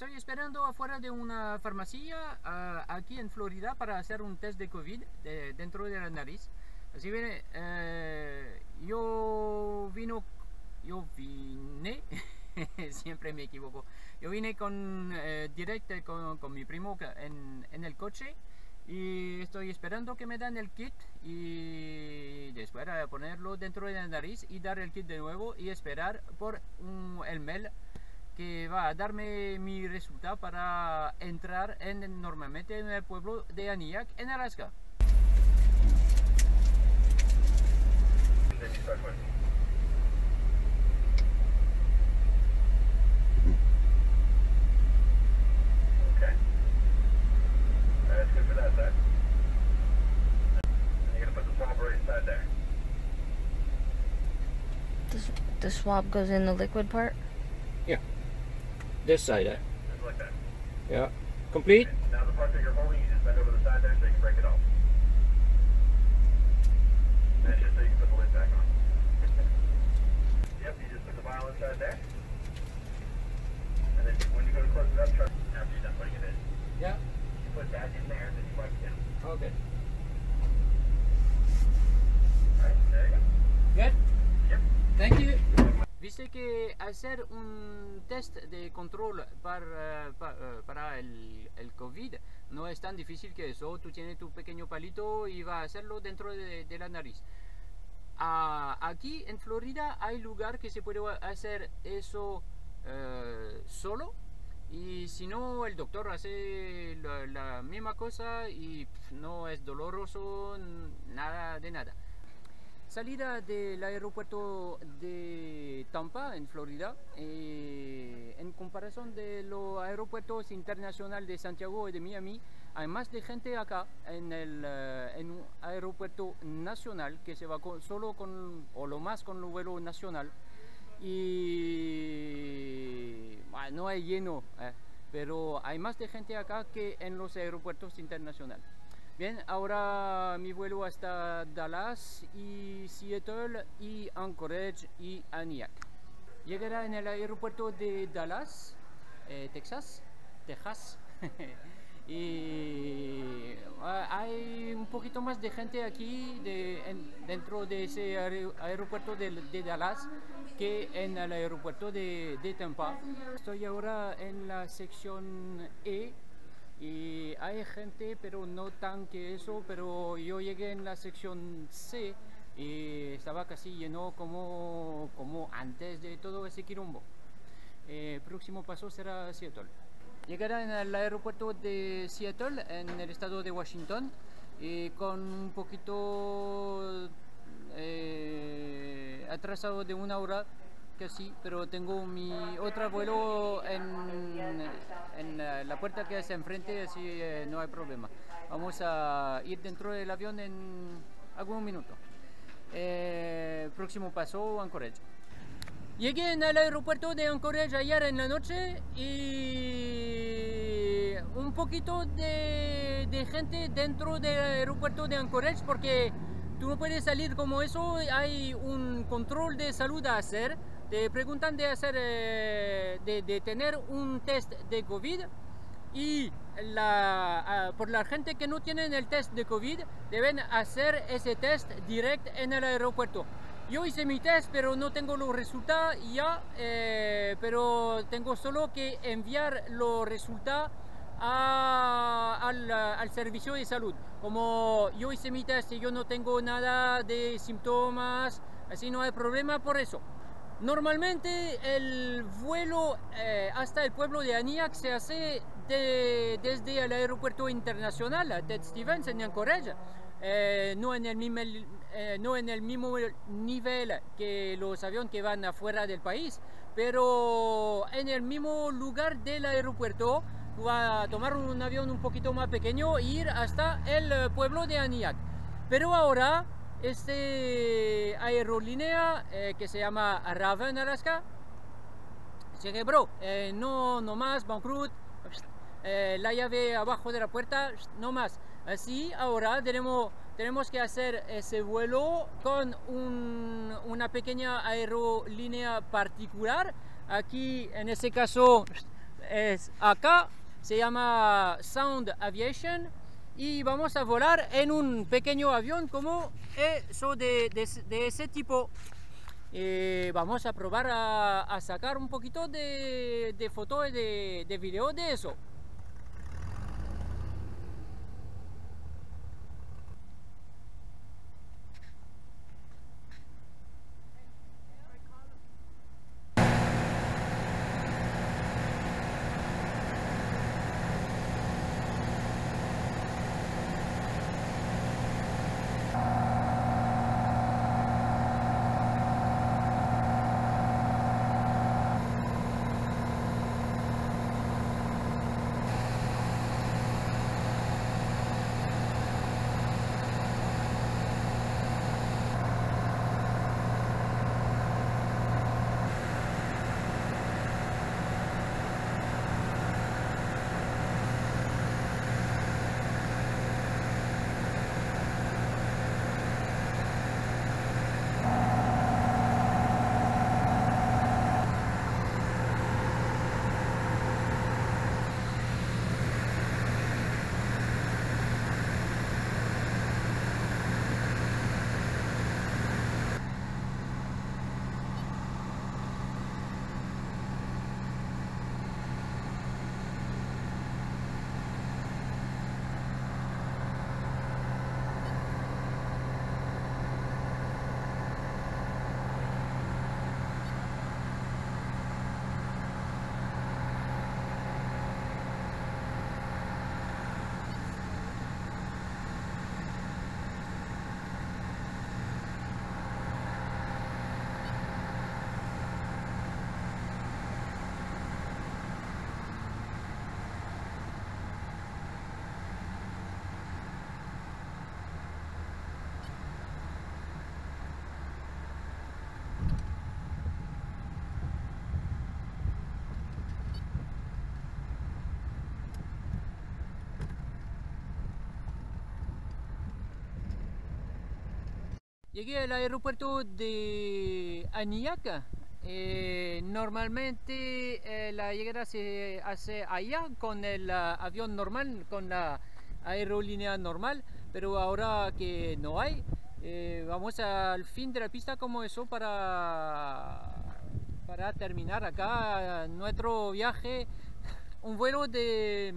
Estoy esperando afuera de una farmacia aquí en Florida para hacer un test de COVID dentro de la nariz. Así que yo vine, siempre me equivoco, yo vine directo con mi primo en el coche y estoy esperando que me dan el kit y después ponerlo dentro de la nariz y dar el kit de nuevo y esperar por el mail que va a darme mi resultado para entrar normalmente en el pueblo de Aniak en Alaska. The swab goes in the liquid part? Yeah. This side, eh? Just like that. Yeah. Complete? Okay. Now the part that you're holding, you just bend over the side there so you can break it off. That's just so you can put the lid back on. Yep, you just put the vial inside there. And then when you go to close it up, after you're done putting it in. Yeah. You put that in there and then you wipe it down. Okay. Alright, there you go. Good? Yep. Thank you. Viste que hacer un test de control para el COVID no es tan difícil que eso. Tú tienes tu pequeño palito y vas a hacerlo dentro de la nariz. Aquí en Florida hay lugar que se puede hacer eso solo, y si no el doctor hace la misma cosa y no es doloroso, nada de nada. Salida del aeropuerto de Tampa en Florida, en comparación de los aeropuertos internacionales de Santiago y de Miami, hay más de gente acá en un aeropuerto nacional que se va solo o lo más con el vuelo nacional, y bueno, no hay lleno, pero hay más de gente acá que en los aeropuertos internacionales. Bien, ahora mi vuelo hasta Dallas y Seattle y Anchorage y Aniak. Llegará en el aeropuerto de Dallas, Texas. Y hay un poquito más de gente aquí dentro de ese aeropuerto de Dallas que en el aeropuerto de Tampa. Estoy ahora en la sección E. Y hay gente, pero no tan que eso, pero yo llegué en la sección C y estaba casi lleno como antes de todo ese quilombo. El próximo paso será Seattle. Llegará en el aeropuerto de Seattle, en el estado de Washington, y con un poquito atrasado de una hora. Que sí, pero tengo mi otro vuelo en la puerta que es enfrente, así no hay problema. Vamos a ir dentro del avión en algún minuto. Próximo paso, Anchorage. Llegué al aeropuerto de Anchorage ayer en la noche y un poquito de gente dentro del aeropuerto de Anchorage, porque tú no puedes salir como eso, hay un control de salud a hacer. Te preguntan de tener un test de COVID, y por la gente que no tienen el test de COVID deben hacer ese test directo en el aeropuerto. Yo hice mi test, pero no tengo los resultados ya, pero tengo solo que enviar los resultados al servicio de salud. Como yo hice mi test y yo no tengo nada de síntomas, así no hay problema por eso. Normalmente el vuelo hasta el pueblo de Aniak se hace desde el aeropuerto internacional Ted Stevens en Anchorage, no en el mismo nivel que los aviones que van afuera del país, pero en el mismo lugar del aeropuerto. Va a tomar un avión un poquito más pequeño e ir hasta el pueblo de Aniak. Pero ahora este aerolínea que se llama Raven Alaska se quebró, no más, bankrut, la llave abajo de la puerta, no más. Así ahora tenemos que hacer ese vuelo con una pequeña aerolínea particular. Aquí en este caso acá se llama Sound Aviation y vamos a volar en un pequeño avión como eso de ese tipo. Vamos a probar a sacar un poquito de fotos y de video de eso. Llegué al aeropuerto de Aniak. Normalmente la llegada se hace allá con el avión normal, con la aerolínea normal, pero ahora que no hay, vamos al fin de la pista como eso para terminar acá nuestro viaje. Un vuelo de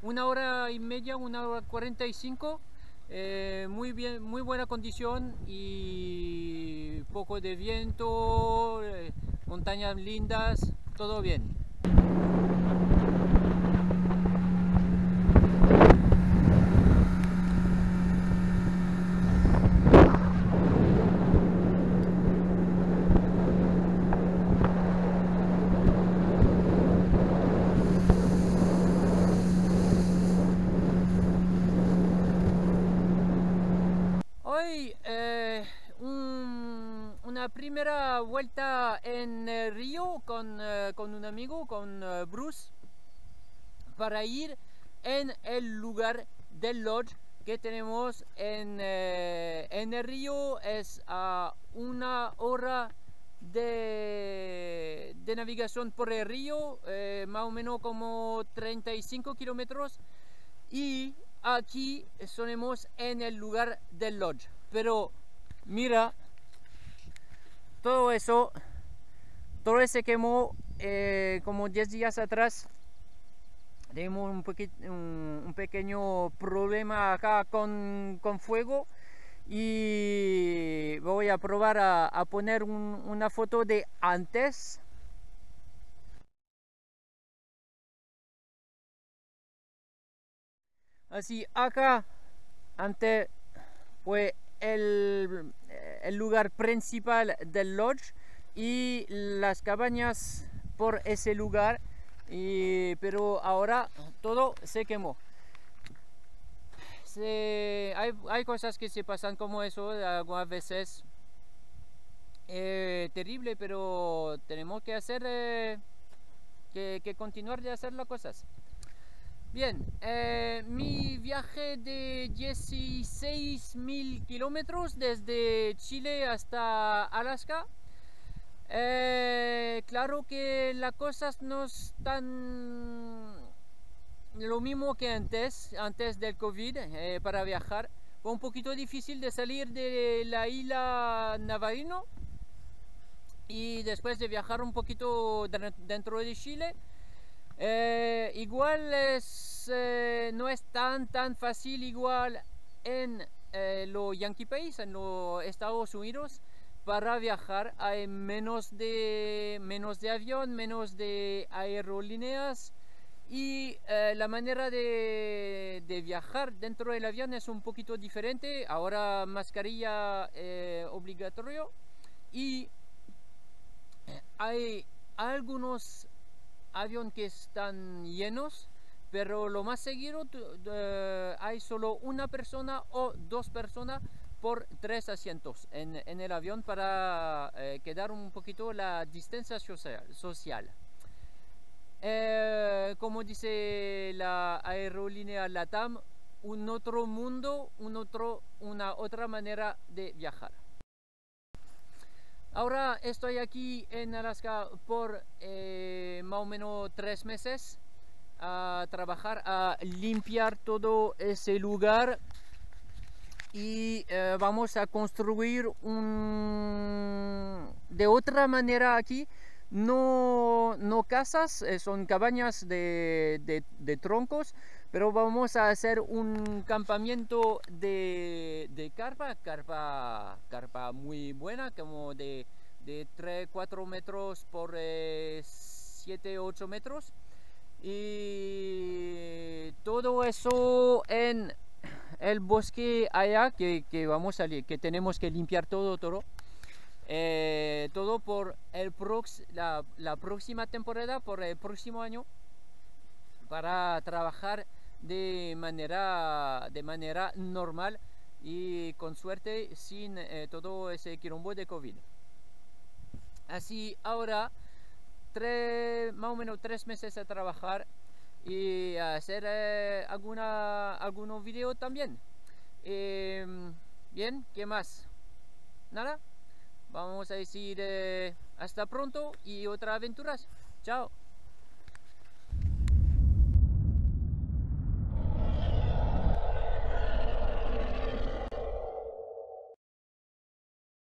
1 hora y media, 1 hora 45. Muy bien, muy buena condición y poco de viento, montañas lindas, todo bien. Primera vuelta en Río con un amigo, con Bruce, para ir en el lugar del lodge que tenemos en el Río. Es a 1 hora de navegación por el Río, más o menos como 35 kilómetros, y aquí sonemos en el lugar del lodge. Pero mira, todo eso, todo se quemó como 10 días atrás. Tenemos un pequeño problema acá con fuego y voy a probar a poner una foto de antes. Así acá antes fue el lugar principal del lodge y las cabañas por ese lugar, pero ahora todo se quemó. Hay cosas que se pasan como eso algunas veces, terrible, pero tenemos que hacer que continuar de hacer las cosas. Bien, mi viaje de 16.000 kilómetros desde Chile hasta Alaska. Claro que las cosas no están lo mismo que antes del COVID. Para viajar fue un poquito difícil de salir de la isla Navarino, y después de viajar un poquito dentro de Chile, igual no es tan fácil igual en los Yankee País, en los Estados Unidos. Para viajar hay menos de avión, menos de aerolíneas, y la manera de viajar dentro del avión es un poquito diferente. Ahora mascarilla obligatorio, y hay algunos aviones que están llenos, pero lo más seguro hay solo una persona o dos personas por tres asientos en el avión, para quedar un poquito la distancia social. Como dice la aerolínea LATAM, un otro mundo, una otra manera de viajar. Ahora estoy aquí en Alaska por más o menos 3 meses a trabajar, a limpiar todo ese lugar, y vamos a construir de otra manera aquí, no casas, son cabañas de troncos, pero vamos a hacer un campamento de carpa muy buena, como de 3-4 metros por 7-8 metros, y todo eso en el bosque allá que tenemos que limpiar todo por la próxima temporada, por el próximo año, para trabajar de manera normal y con suerte, sin todo ese quilombo de COVID. Así ahora más o menos 3 meses a trabajar y hacer algunos videos también. Bien, ¿qué más? Nada, vamos a decir hasta pronto y otras aventuras. Chao.